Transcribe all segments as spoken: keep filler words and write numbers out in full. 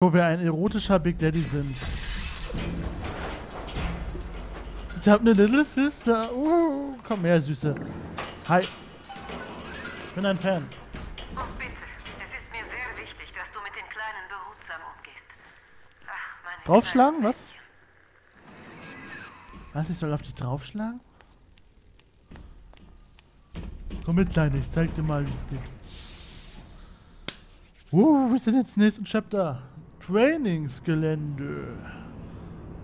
Wo wir ein erotischer Big Daddy sind. Ich hab eine Little Sister. Uh, komm her, Süße. Hi. Ich bin ein Fan. Oh, bitte. Es ist mir sehr wichtig, dass du mit den Kleinen behutsam umgehst. Ach, meine Draufschlagen? Was? Was? Ich soll auf dich draufschlagen? Komm mit, Kleine. Ich zeig dir mal, wie es geht. Uh, wir sind jetzt im nächsten Chapter. Trainingsgelände.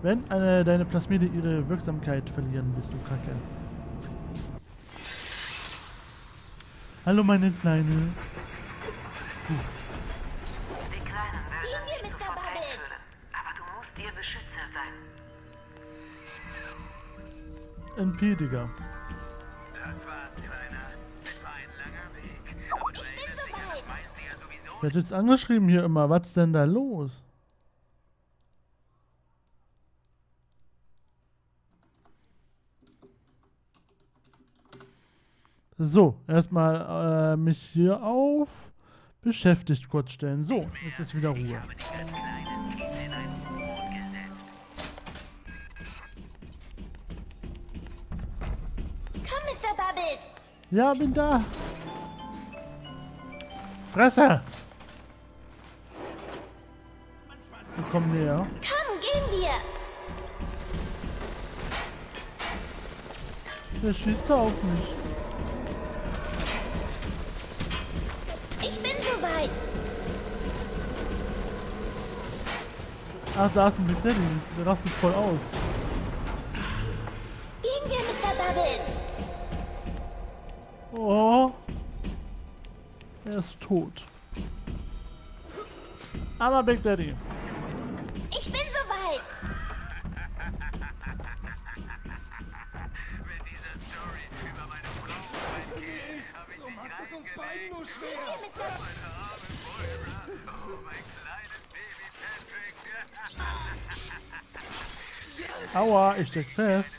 Wenn eine, deine Plasmide ihre Wirksamkeit verlieren, bist du kacke. Hallo meine Kleine. Die Kleinen werden nicht zu Fontaine führen, aber du musst ihr Beschützer sein. N P, Digga. Das war's, Kleiner. Es war ein langer Weg. Aber du erinnerst dich an das Meilensicher sowieso. Wird jetzt angeschrieben hier immer. Was ist denn da los? So, erstmal äh, mich hier auf beschäftigt kurz stellen. So, jetzt ist wieder Ruhe. Komm, Mister Babbitt! Ja, bin da! Fresse! Wir kommen näher. Komm, gehen wir! Der schießt da auf mich. Ach, da ist ein Big Daddy. Der rastet voll aus. Gehen wir, Mister Bubbles! Oh. Er ist tot. Aber Big Daddy. Ich bin soweit! Wenn diese Story über meine Frau geht, hab ich nicht reingelegt. Nur schwer! Oh, mein kleines Baby Patrick! Aua, ich steck fest.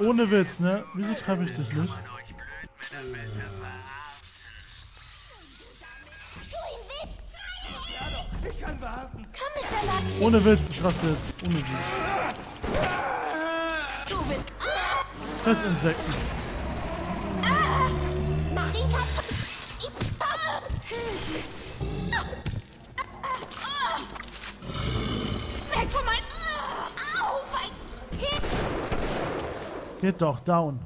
Ohne Witz, ne? Wieso treffe ich dich nicht? Ohne Witz, ich raste jetzt. Ohne Witz. Das Insekten. Geht doch, down.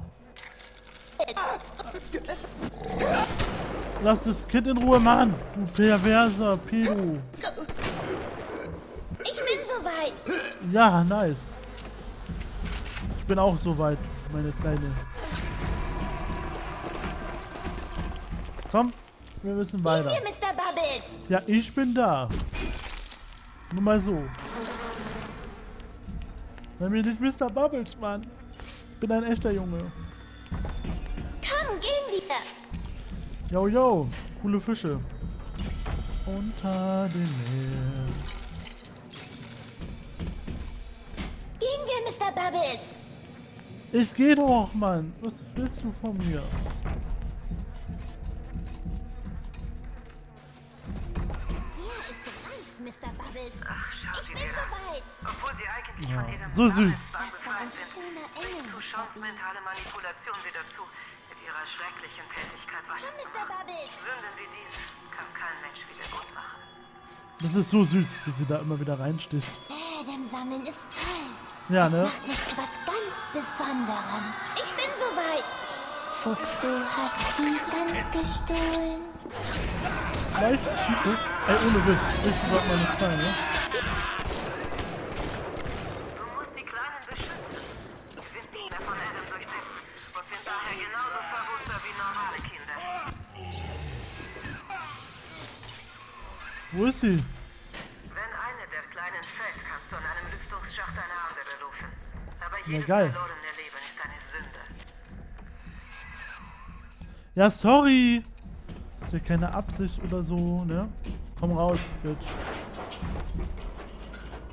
Lass das Kind in Ruhe, Mann. Du perverser Pedo. Ich bin soweit. Ja, nice. Ich bin auch soweit, meine Kleine. Komm, wir müssen weiter. Hier, Mister Babbitt. Ja, ich bin da. Nur mal so. Nenn mich nicht Mister Bubbles, Mann. Ich bin ein echter Junge. Komm, gehen wir! Yo, yo, coole Fische. Unter dem Meer. Gehen wir, Mister Bubbles! Ich geh doch, Mann. Was willst du von mir? Der ist reich, Mister Bubbles. Ach, schau sie dir an. Obwohl sie eigentlich ja. von Adam so süß. Mentale Manipulation sie dazu, mit ihrer schrecklichen Tätigkeit weiterzumachen. Sünden wie diese kann kein Mensch wieder gut machen. Das ist so süß, wie sie da immer wieder reinsticht. Adam sammeln ist toll. Ja, das ne? macht mich zu was ganz Besonderem. Ich bin soweit. Fuchs, du hast die ganz gestohlen. Leicht süß. Ey, ohne Witz. Ich wollte mal nicht sein, ne? Wo ist sie? Wenn eine der Kleinen fällt, kannst du an einem Lüftungsschacht eine andere rufen. Aber jedes verlorene Leben ist eine Sünde. Ja, sorry. Ist ja keine Absicht oder so, ne? Komm raus, Bitch.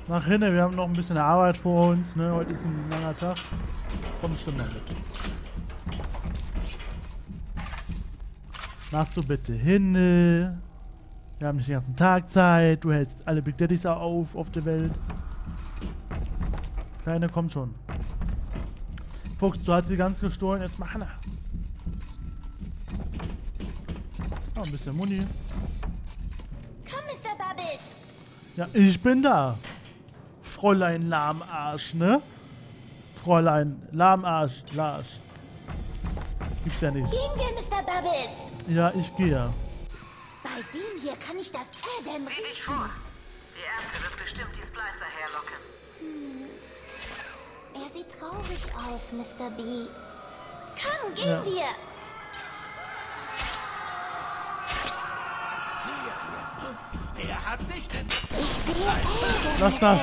Nach hinten, wir haben noch ein bisschen Arbeit vor uns, ne? Heute ist ein langer Tag. Komm, stimm mal mit. Machst du bitte hin. Wir haben nicht den ganzen Tag Zeit. Du hältst alle Big Daddys auf auf der Welt. Kleine, komm schon. Fuchs, du hast die Gans gestohlen. Jetzt mach Hanna. Oh, ein bisschen Muni. Komm, Mister Bubbles. Ja, ich bin da. Fräulein Lahmarsch, ne? Fräulein Lahmarsch, Larsch. Gibt's ja nicht. Gehen wir, Mister Bubbles. Ja, ich gehe. Bei dem hier kann ich das ADAM riechen. Dich vor. Die Ärmste wird bestimmt die Splicer herlocken. Hm. Er sieht traurig aus, Mister B. Komm, gehen ja. wir. Wer hat mich denn? Ich sehe ADAM. Lass das.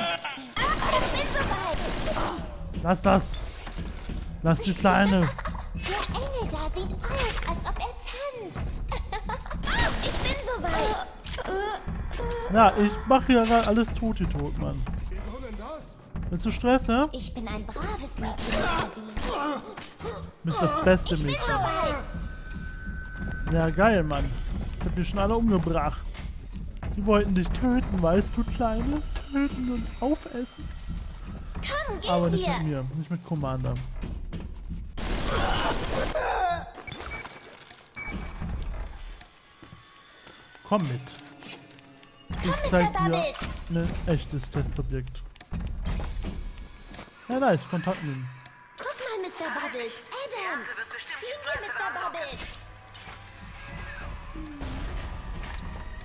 Aber ich bin so weit. Lass das. Lass die Kleine. Der Engel da sieht aus, als ob er tanzt. Ich bin soweit. Ja, ich mache hier gerade alles tot, die tot, Mann. Wieso denn das? Willst du Stress, ne? Ich bin ein braves Mädchen. Du bist das beste Mädchen. Ja, geil, Mann. Ich hab die schon alle umgebracht. Die wollten dich töten, weißt du, Kleine? Töten und aufessen. Komm, geh Aber nicht hier. mit mir, nicht mit Commander. Komm mit. Ich zeig dir ein echtes Testobjekt. Ja, da ist Kontakt nehmen. Guck mal, Mister Bubbles. Adam! Gehen wir, Mister Bubbles!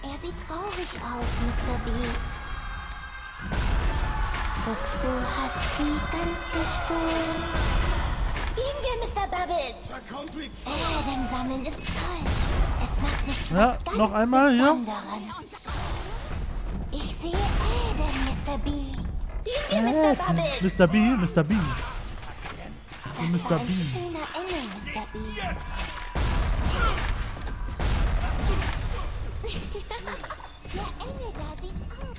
Hm. Er sieht traurig aus, Mister B. Fuchs, du hast die Gans gestohlen. Gehen wir, Mister Bubbles! Adam sammeln ist toll. Es macht nichts ja, was ganz noch einmal, ja. Ich sehe Adam, Mister B. Gehen wir, äh, Mister Bubbles. Mister B, Mister B. Das Mister war ein B. schöner Engel, Mister B. Der Engel da sieht aus.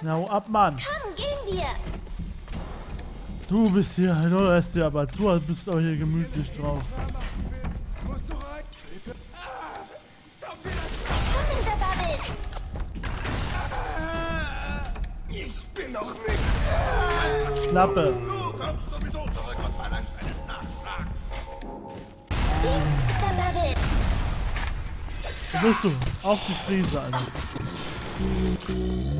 Na, hau ab, Mann. Komm, gehen wir. Du bist hier, du lässt dir aber zu, du bist auch hier gemütlich drauf. Klappe. Du kommst sowieso zurück und verlangst einen Nachschlag. Wo bist du? Auf die Frise, Alter. Bin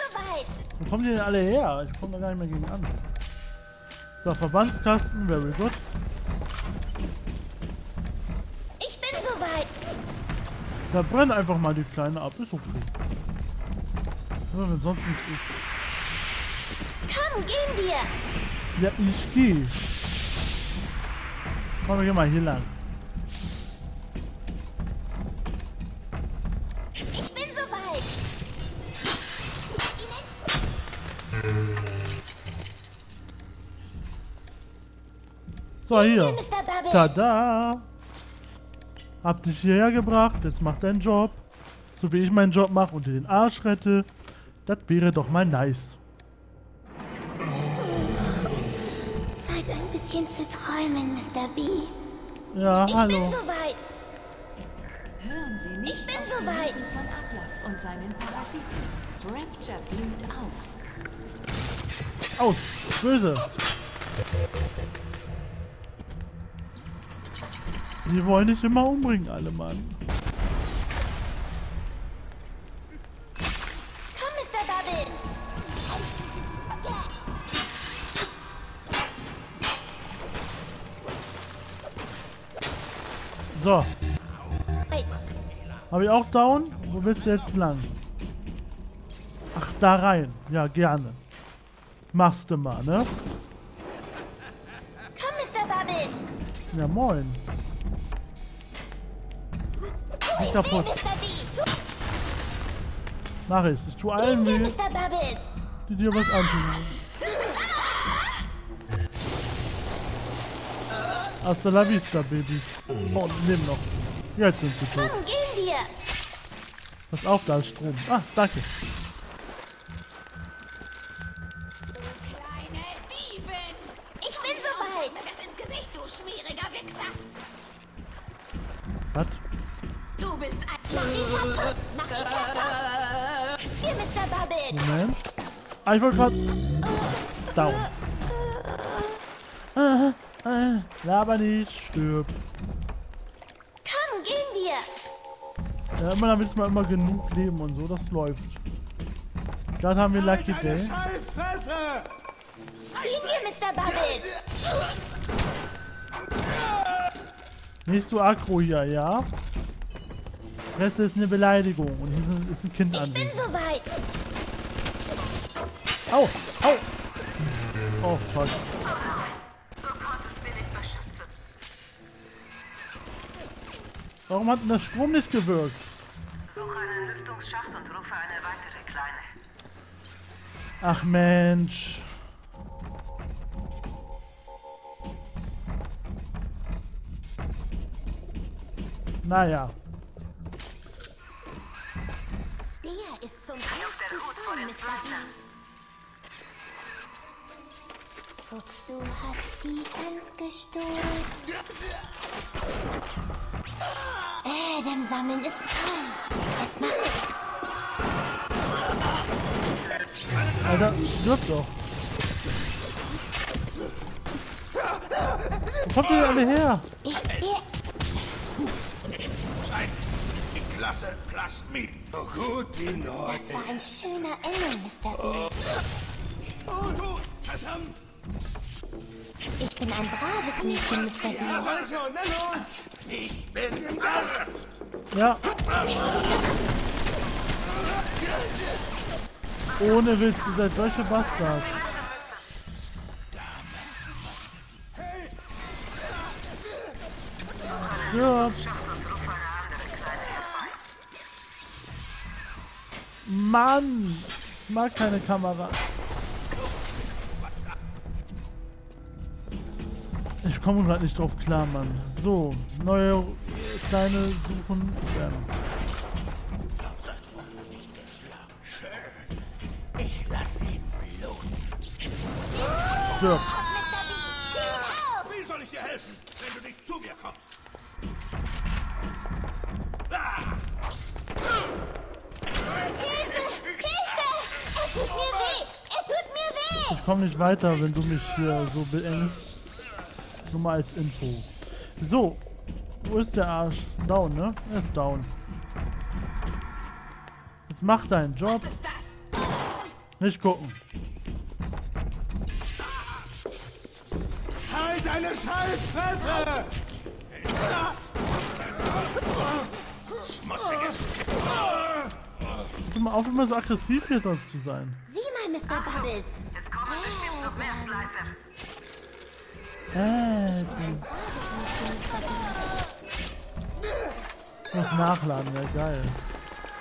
soweit. Wo kommen die denn alle her? Ich komme da gar nicht mehr gegen an. So, Verbandskasten, very good. Ich bin soweit. Da brennt einfach mal die Kleine ab, ist okay. Ja, wenn sonst nichts ist. Komm, gehen wir! Ja, ich geh. Komm, wir gehen mal hier lang. Ich bin soweit! Die Menschen... So, hier. Tada! Hab dich hierher gebracht, jetzt mach deinen Job. So wie ich meinen Job mache und dir den Arsch rette. Das wäre doch mal nice. Zeit ein bisschen zu träumen, Mister B. Ja, ich hallo. Ich bin soweit. Hören Sie nicht ich bin auf soweit. Die Lippen von Atlas und seinen Parasiten. Rapture blüht auf. Aus, böse. Die wollen dich immer umbringen, alle Mann. Komm, Mister Babbitt! So. Hab ich auch down? Wo willst du jetzt lang? Ach, da rein. Ja, gerne. Machst du mal, ne? Komm, Mister Babbitt! Ja, moin. Nicht kaputt. Mach ich. Ich tue allen weh, die dir was antun. Hasta la vista, Baby. Oh, nimm noch. Jetzt sind sie tot. Pass auf, da ist Strom. Ah, danke. Ich bin soweit. Was? Du bist ein... Mach die kaputt! Mach die kaputt! Hier, Mister Babbitt! Moment. Ah, ich wollte gerade... Down. Ah, ah, laber nicht, stirb. Komm, gehen wir! Ja, immer damit wir immer genug leben und so, das läuft. Gerade haben wir Lucky Day. Gehen wir, Mister Babbitt! Nicht so aggro hier, ja? Das ist eine Beleidigung und hier ist ein Kind an. Ich bin soweit! Au! Au! Oh fuck. Warum hat denn das Strom nicht gewirkt? Suche einen Lüftungsschacht und rufe eine weitere kleine. Ach Mensch. Naja. Der ist zum Teil auf der Hut vor dem Splicer. Fuchs, du hast die Ems gestohlen. ADAM sammeln ist toll. Es macht. Alter, stirb doch. Wo kommt ihr alle her? Ich Klasse Plasmide. So gut wie neu. Das war ein schöner Engel, Mister Babbitt. Oh, du, verdammt! Ich bin ein braves Mädchen, Mister Babbitt. Ich bin im Gast! Ja. Ohne Witz, ihr seid solche Bastards. Ja. Mann! Ich mag keine Kamera. Ich komme gerade nicht drauf klar, Mann. So, neue kleine suchen. Ich lasse ihn bluten. Wie soll ich dir helfen, wenn du nicht zu mir kommst? Ich komme nicht weiter, wenn du mich hier so beengst. Nur mal als Info. So, wo ist der Arsch? Down, ne? Er ist down. Jetzt mach deinen Job. Nicht gucken. Halt deine Scheißfresse! Hör mal auf, immer so aggressiv hier dort zu sein. Sieh mal, Mister Bubbles. Äh, ich muss nachladen, wäre geil.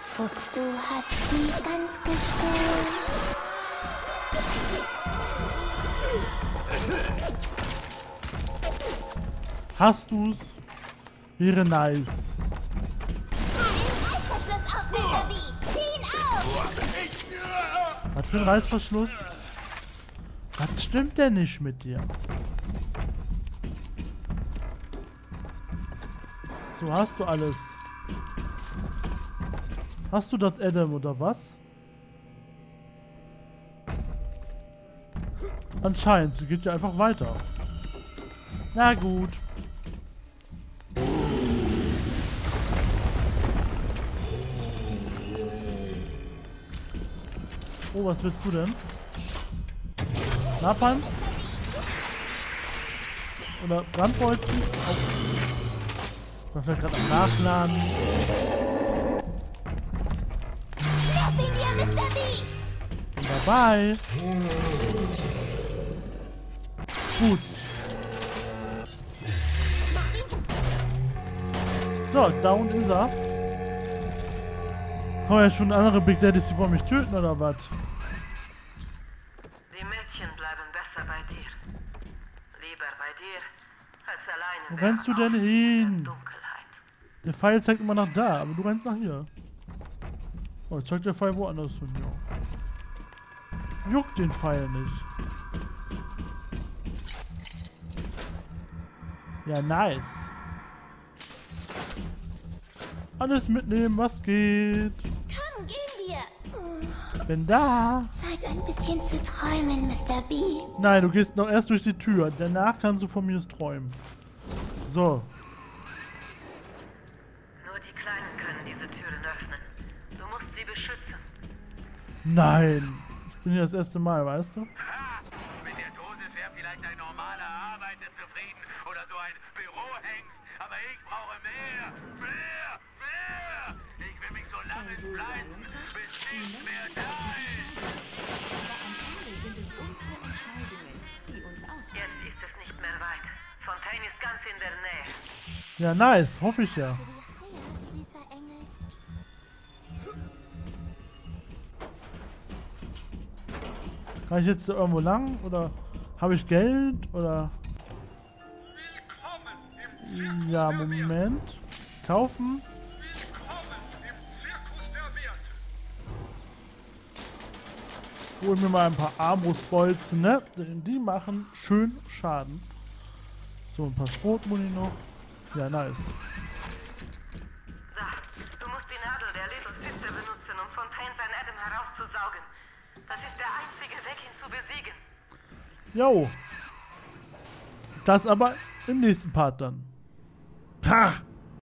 Fuchs, du hast die ganz gestohlen. Hast du's? Wäre nice. Was für ein Reißverschluss? Was stimmt denn nicht mit dir? So, hast du alles. Hast du das Adam oder was? Anscheinend, sie geht ja einfach weiter. Na gut. Oh, was willst du denn? Napalm? Oder Brandbolzen? Oh. Ich war vielleicht gerade am Nachladen. Dabei. Gut. So, down ist er. Kommen ja schon andere Big Daddys, die wollen mich töten oder was? Die Mädchen bleiben besser bei dir. Lieber bei dir als alleine. Wo rennst du denn hin? Der Pfeil zeigt immer nach da, aber du rennst nach hier. Oh, jetzt zeigt der Pfeil woanders hin, ja. Juckt den Pfeil nicht. Ja, nice. Alles mitnehmen, was geht. Komm, gehen wir. Ich bin da. Zeit, ein bisschen zu träumen, Mister B. Nein, du gehst noch erst durch die Tür. Danach kannst du von mir träumen. So. Nur die Kleinen können diese Türen öffnen. Du musst sie beschützen. Nein. Ich bin hier das erste Mal, weißt du? Jetzt ist es nicht mehr weit. Fontaine ist ganz in der Nähe. Ja, nice. Hoffe ich ja. Kann ich jetzt irgendwo lang? Oder habe ich Geld? Oder? Ja, Moment. Kaufen. Holen wir mal ein paar Armbrustbolzen, ne? Denn die machen schön Schaden. So, ein paar Schrotmuni noch. Ja, nice. So, du musst die Nadel der Little Sister benutzen, um Fontaine sein Adam herauszusaugen. Das ist der einzige Weg, ihn zu besiegen. Jo. Das aber im nächsten Part dann. Ha!